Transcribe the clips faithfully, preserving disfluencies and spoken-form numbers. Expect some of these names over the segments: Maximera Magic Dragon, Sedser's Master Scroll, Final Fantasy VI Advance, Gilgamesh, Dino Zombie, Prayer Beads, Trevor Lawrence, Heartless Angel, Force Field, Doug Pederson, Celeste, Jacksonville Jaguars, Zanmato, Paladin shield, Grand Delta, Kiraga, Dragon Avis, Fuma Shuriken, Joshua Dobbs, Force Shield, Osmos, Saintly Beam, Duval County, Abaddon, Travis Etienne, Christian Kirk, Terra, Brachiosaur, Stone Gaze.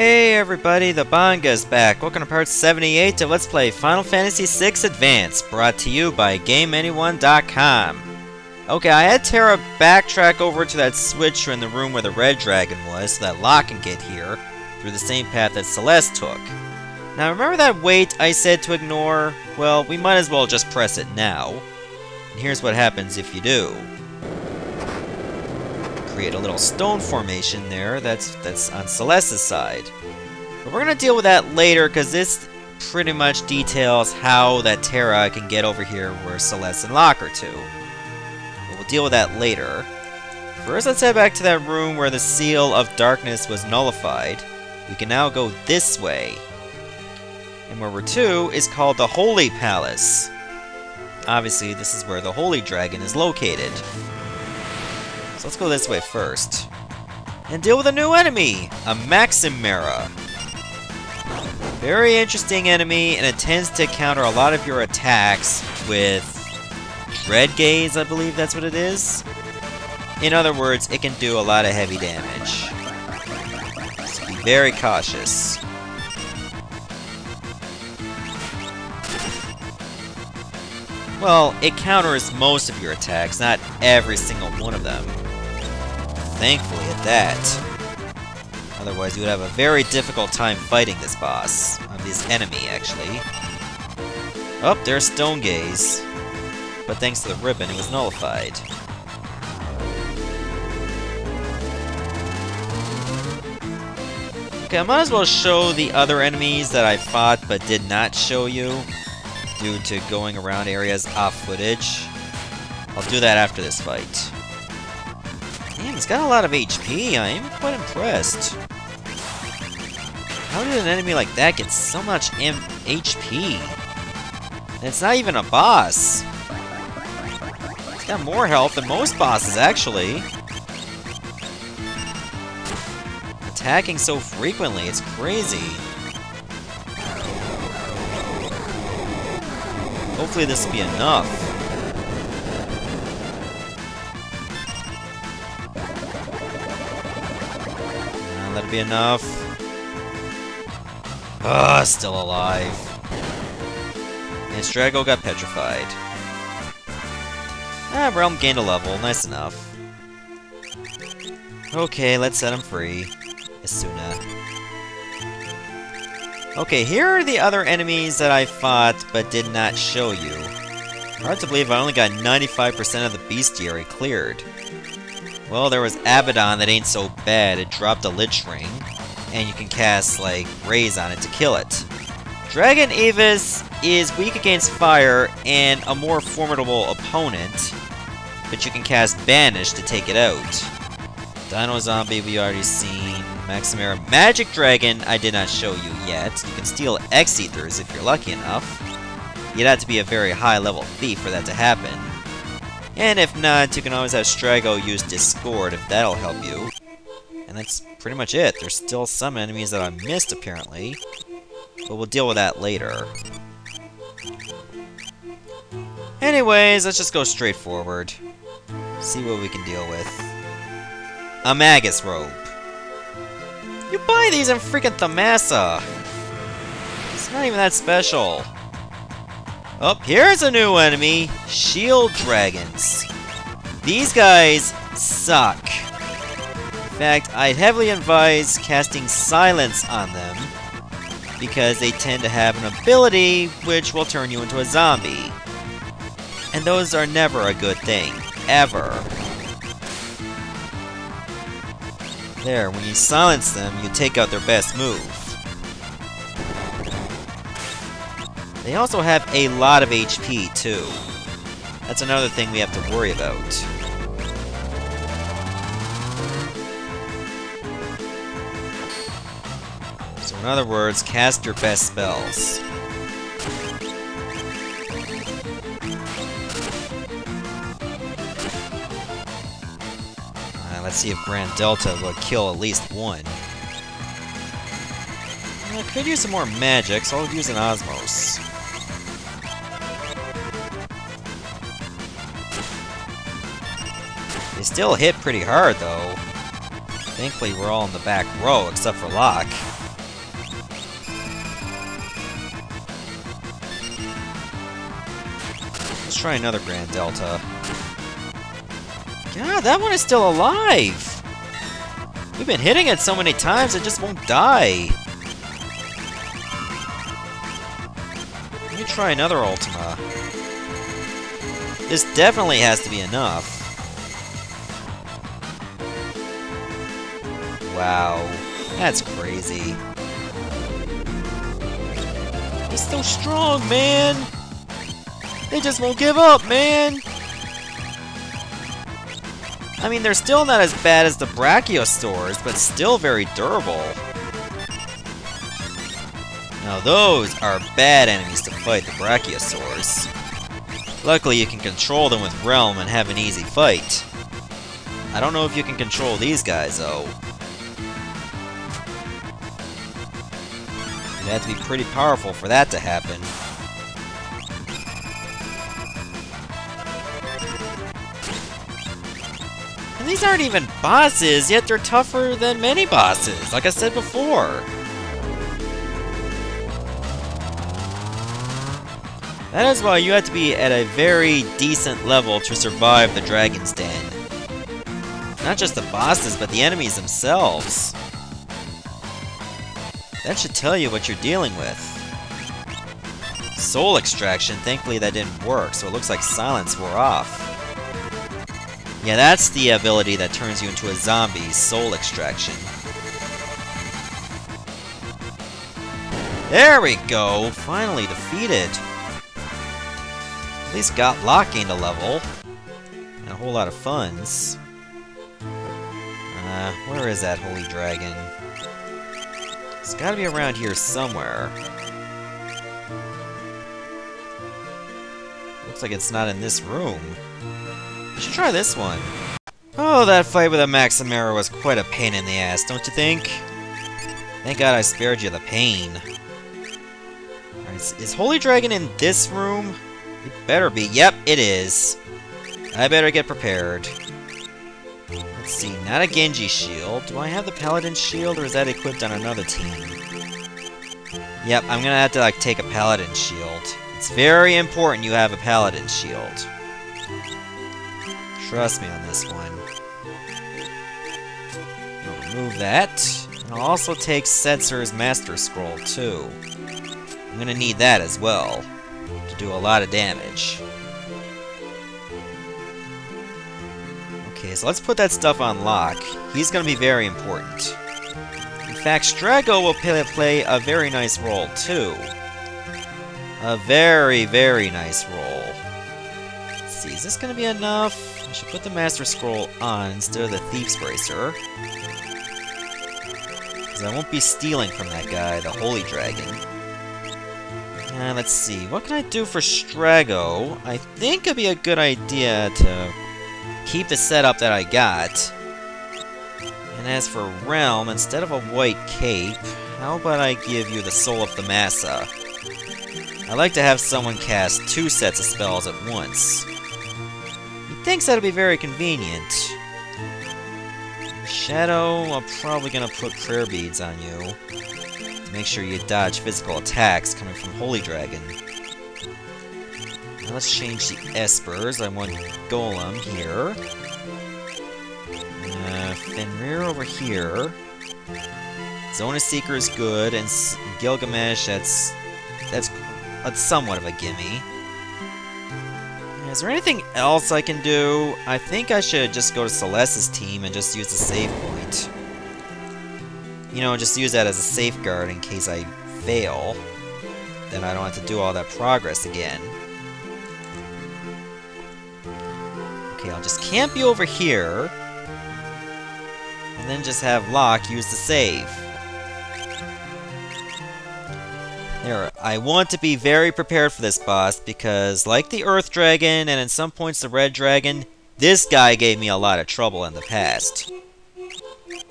Hey everybody, the Banga's back. Welcome to part seventy-eight of Let's Play Final Fantasy six Advance, brought to you by Game Anyone dot com. Okay, I had Terra backtrack over to that switcher in the room where the red dragon was, so that Locke can get here, through the same path that Celeste took. Now remember that wait I said to ignore? Well, we might as well just press it now. And here's what happens if you do. Create a little stone formation there that's that's on Celeste's side. But we're gonna deal with that later, because this pretty much details how that Terra can get over here where Celeste and Locke are to. But we'll deal with that later. First, let's head back to that room where the Seal of Darkness was nullified. We can now go this way. And where we're to is called the Holy Palace. Obviously, this is where the Holy Dragon is located. So let's go this way first. And deal with a new enemy! A Maximera. Very interesting enemy, and it tends to counter a lot of your attacks with Red Gaze, I believe that's what it is. In other words, it can do a lot of heavy damage. So be very cautious. Well, it counters most of your attacks, not every single one of them. Thankfully at that. Otherwise you would have a very difficult time fighting this boss. Or this enemy, actually. Oh, there's Stone Gaze. But thanks to the ribbon, it was nullified. Okay, I might as well show the other enemies that I fought but did not show you, due to going around areas off footage. I'll do that after this fight. Damn, it's got a lot of H P. I am quite impressed. How did an enemy like that get so much M H P? And it's not even a boss. It's got more health than most bosses, actually. Attacking so frequently, it's crazy. Hopefully this will be enough. No, that'll be enough. Ah, still alive. And Strago got petrified. Ah, Realm gained a level. Nice enough. Okay, let's set him free. Asuna. Okay, here are the other enemies that I fought, but did not show you. Hard to believe I only got ninety-five percent of the bestiary cleared. Well, there was Abaddon that ain't so bad. It dropped a Lich Ring, and you can cast, like, rays on it to kill it. Dragon Avis is weak against fire and a more formidable opponent, but you can cast Banish to take it out. Dino Zombie we already seen. Maximera Magic Dragon, I did not show you yet. You can steal X-Ethers if you're lucky enough. You'd have to be a very high-level thief for that to happen. And if not, you can always have Strago use Discord if that'll help you. And that's pretty much it. There's still some enemies that I missed, apparently. But we'll deal with that later. Anyways, let's just go straight forward. See what we can deal with. A Magus Rope. You buy these in freaking Thamasa! It's not even that special. Oh, here's a new enemy! Shield Dragons. These guys suck. In fact, I'd heavily advise casting Silence on them, because they tend to have an ability which will turn you into a zombie. And those are never a good thing. Ever. There, when you silence them, you take out their best move. They also have a lot of H P, too. That's another thing we have to worry about. So in other words, cast your best spells. Let's see if Grand Delta will kill at least one. I could use some more magic, so I'll use an Osmos. They still hit pretty hard, though. Thankfully, we're all in the back row, except for Locke. Let's try another Grand Delta. God, that one is still alive! We've been hitting it so many times, it just won't die. Let me try another Ultima. This definitely has to be enough. Wow, that's crazy. He's so strong, man! They just won't give up, man! I mean, they're still not as bad as the Brachiosaurs, but still very durable. Now those are bad enemies to fight, the Brachiosaurs. Luckily, you can control them with Realm and have an easy fight. I don't know if you can control these guys, though. You'd have to be pretty powerful for that to happen. And these aren't even bosses, yet they're tougher than many bosses, like I said before. That is why you have to be at a very decent level to survive the Dragon's Den. Not just the bosses, but the enemies themselves. That should tell you what you're dealing with. Soul Extraction, thankfully that didn't work, so it looks like Silence wore off. Yeah, that's the ability that turns you into a zombie, Soul Extraction. There we go! Finally defeated! At least Gotlock gained a level. And a whole lot of funds. Uh, where is that holy dragon? It's gotta be around here somewhere. Looks like it's not in this room. We should try this one. Oh, that fight with a Maximera was quite a pain in the ass, don't you think? Thank God I spared you the pain. Right, is, is holy dragon in this room? It better be. Yep, it is. I better get prepared. Let's see, not a Genji shield. Do I have the Paladin shield, or is that equipped on another team? Yep, I'm gonna have to, like, take a Paladin shield. It's very important you have a Paladin shield. Trust me on this one. I'll remove that. And I'll also take Sedser's Master Scroll, too. I'm gonna need that as well. Do a lot of damage. Okay, so let's put that stuff on lock. He's going to be very important. In fact, Strago will play, play a very nice role, too. A very, very nice role. Let's see, is this going to be enough? I should put the Master Scroll on instead of the Thief's Bracer. Because I won't be stealing from that guy, the Holy Dragon. Uh, let's see, what can I do for Strago? I think it'd be a good idea to keep the setup that I got. And as for Realm, instead of a white cape, how about I give you the Soul of the Massa? I like to have someone cast two sets of spells at once. He thinks that'd be very convenient. Shadow, I'm probably gonna put Prayer Beads on you. Make sure you dodge physical attacks coming from Holy Dragon. Now let's change the espers. I want Golem here. Uh, Fenrir over here. Zona Seeker is good, and Gilgamesh, that's, that's, that's somewhat of a gimme. Is there anything else I can do? I think I should just go to Celeste's team and just use the save point. You know, just use that as a safeguard in case I fail. Then I don't have to do all that progress again. Okay, I'll just camp you over here. And then just have Locke use the save. There, I want to be very prepared for this boss because, like the Earth Dragon and in some points the Red Dragon, this guy gave me a lot of trouble in the past.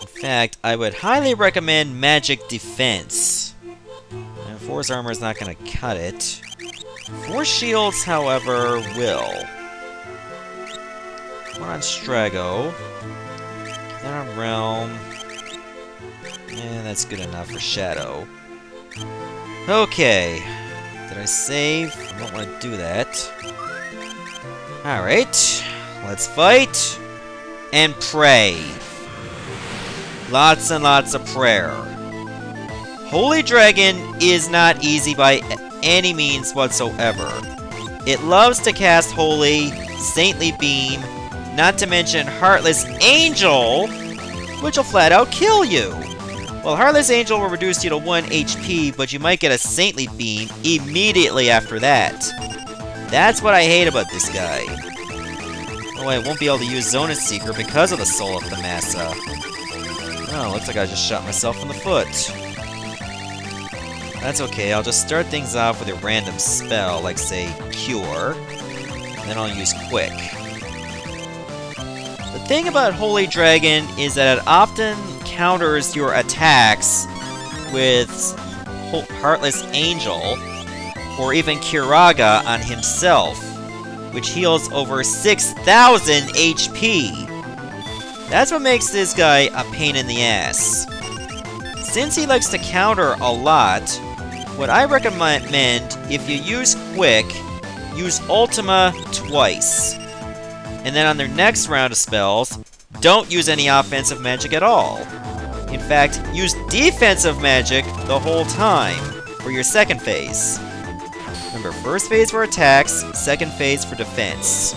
In fact, I would highly recommend Magic Defense. And Force Armor is not going to cut it. Force Shields, however, will. One on Strago. Then on Realm. And that's good enough for Shadow. Okay. Did I save? I don't want to do that. Alright, let's fight and pray. Lots and lots of prayer. Holy Dragon is not easy by any means whatsoever. It loves to cast Holy, Saintly Beam, not to mention Heartless Angel, which will flat out kill you. Well, Heartless Angel will reduce you to one H P, but you might get a Saintly Beam immediately after that. That's what I hate about this guy. Oh, I won't be able to use Zona Seeker because of the Soul of the Massa. Oh, looks like I just shot myself in the foot. That's okay, I'll just start things off with a random spell, like, say, Cure. Then I'll use Quick. The thing about Holy Dragon is that it often counters your attacks with Heartless Angel, or even Kiraga on himself, which heals over six thousand H P. That's what makes this guy a pain in the ass. Since he likes to counter a lot, what I recommend, if you use Quick, use Ultima twice. And then on their next round of spells, don't use any offensive magic at all. In fact, use defensive magic the whole time for your second phase. Remember, first phase for attacks, second phase for defense.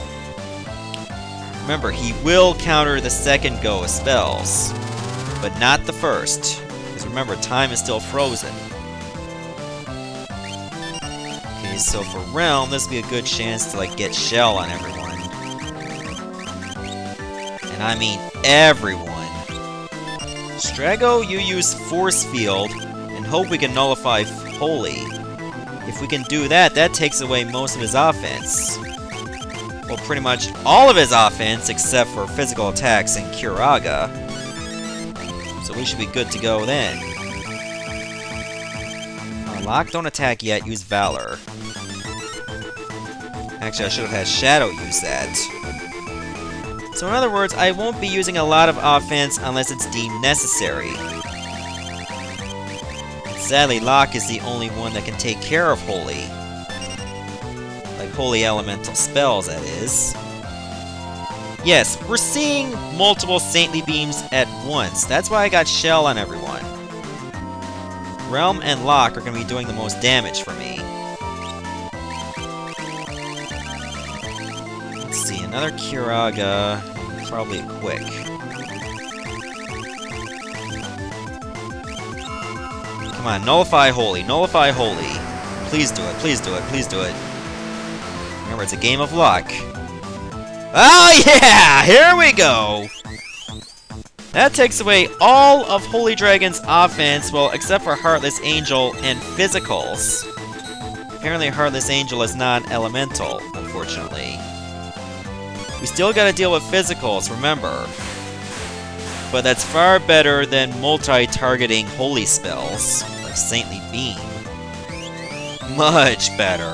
Remember, he will counter the second go of spells, but not the first, because remember, time is still frozen. Okay, so for Realm, this would be a good chance to, like, get Shell on everyone. And I mean everyone. Strago, you use Force Field, and hope we can nullify Holy. If we can do that, that takes away most of his offense. Well, pretty much all of his offense, except for physical attacks and Kiraga. So we should be good to go then. Uh, Lock, don't attack yet, use Valor. Actually, I should have had Shadow use that. So in other words, I won't be using a lot of offense unless it's deemed necessary. Sadly, Locke is the only one that can take care of Holy. Like, Holy Elemental spells, that is. Yes, we're seeing multiple Saintly Beams at once. That's why I got Shell on everyone. Realm and Locke are going to be doing the most damage for me. Let's see, another Kiraga. Probably a Quick. Come on, nullify Holy, nullify Holy. Please do it, please do it, please do it. Remember, it's a game of luck. Oh yeah, here we go! That takes away all of Holy Dragon's offense, well, except for Heartless Angel and physicals. Apparently Heartless Angel is non-elemental, unfortunately. We still gotta deal with physicals, remember. But that's far better than multi-targeting Holy spells, like Saintly Beam. Much better.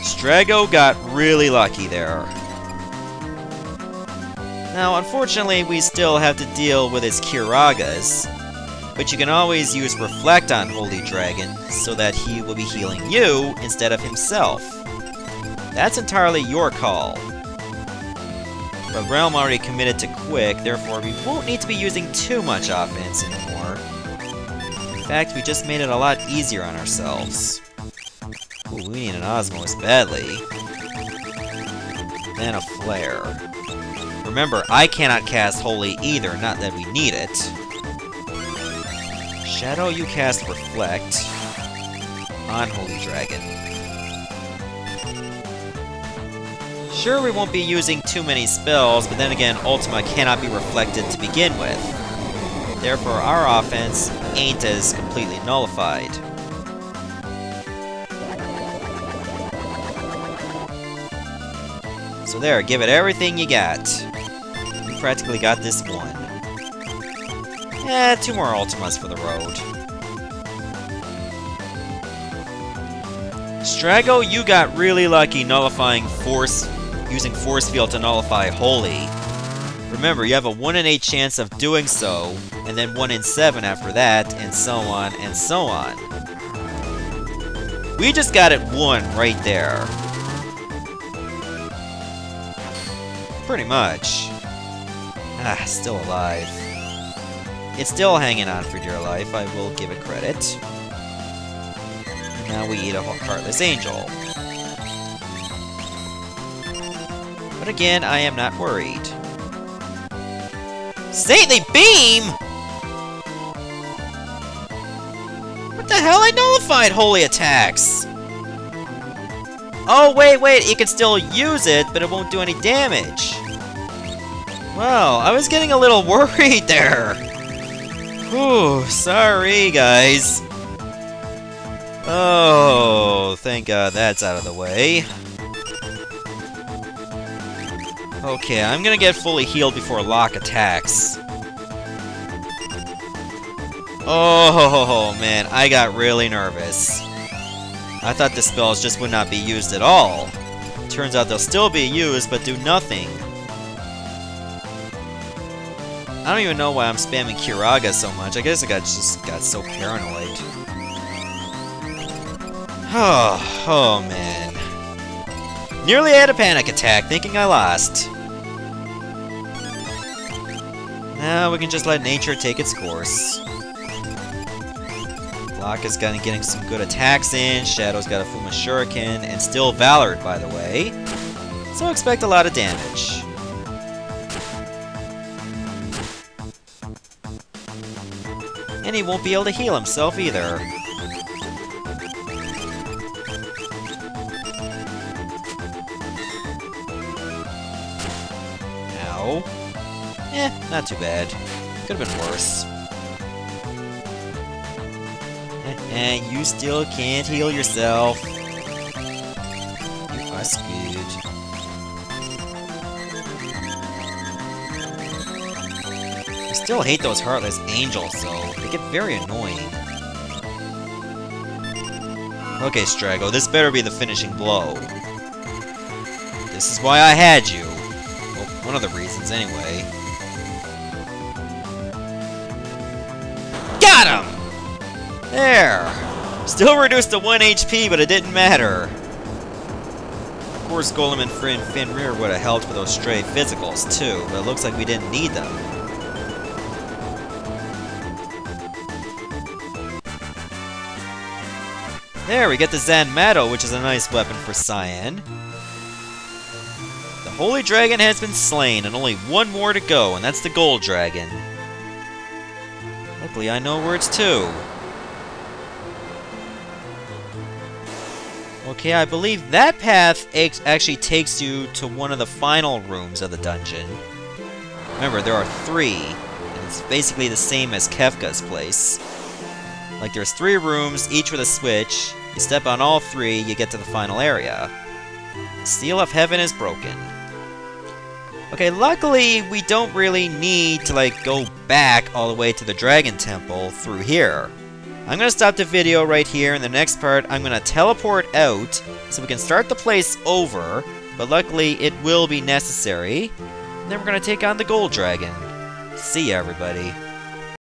Strago got really lucky there. Now, unfortunately, we still have to deal with his Kiragas, but you can always use Reflect on Holy Dragon so that he will be healing you instead of himself. That's entirely your call. But Realm already committed to Quick, therefore we won't need to be using too much offense anymore. In fact, we just made it a lot easier on ourselves. Ooh, we need an Osmos badly. And a Flare. Remember, I cannot cast Holy either, not that we need it. Shadow, you cast Reflect on Holy Dragon. Sure, we won't be using too many spells, but then again, Ultima cannot be reflected to begin with. Therefore, our offense ain't as completely nullified. So there, give it everything you got. You practically got this one. Eh, two more Ultimas for the road. Strago, you got really lucky nullifying Force... using Force Field to nullify Holy. Remember, you have a one in eight chance of doing so, and then one in seven after that, and so on, and so on. We just got it one right there. Pretty much. Ah, still alive. It's still hanging on for dear life, I will give it credit. Now we eat a Heartless Angel. But again, I am not worried. Saintly Beam?! What the hell? I nullified Holy Attacks! Oh, wait, wait, it can still use it, but it won't do any damage. Wow, I was getting a little worried there. Whew, sorry, guys. Oh, thank God that's out of the way. Okay, I'm gonna get fully healed before lock attacks. Oh, man, I got really nervous. I thought the spells just would not be used at all. Turns out they'll still be used, but do nothing. I don't even know why I'm spamming Kiraga so much. I guess I got, just got so paranoid. Oh, oh, man. Nearly had a panic attack, thinking I lost. Now we can just let nature take its course. Laka's got getting some good attacks in, Shadow's got a Fuma Shuriken, and still Valored, by the way. So expect a lot of damage. And he won't be able to heal himself either. Ow. Eh, not too bad. Could have been worse. And you still can't heal yourself. You are screwed. I still hate those Heartless Angels, though. They get very annoying. Okay, Strago, this better be the finishing blow. This is why I had you. Well, one of the reasons, anyway. Got him! There! Still reduced to one H P, but it didn't matter. Of course, Golem and friend Fenrir would have helped with those stray physicals, too, but it looks like we didn't need them. There, we get the Zanmato, which is a nice weapon for Cyan. The Holy Dragon has been slain, and only one more to go, and that's the Gold Dragon. Luckily, I know where it's to. Okay, I believe that path actually takes you to one of the final rooms of the dungeon. Remember, there are three, and it's basically the same as Kefka's place. Like, there's three rooms, each with a switch. You step on all three, you get to the final area. The seal of heaven is broken. Okay, luckily, we don't really need to, like, go back all the way to the Dragon Temple through here. I'm going to stop the video right here. In the next part, I'm going to teleport out so we can start the place over, but luckily it will be necessary. And then we're going to take on the Gold Dragon. See ya, everybody.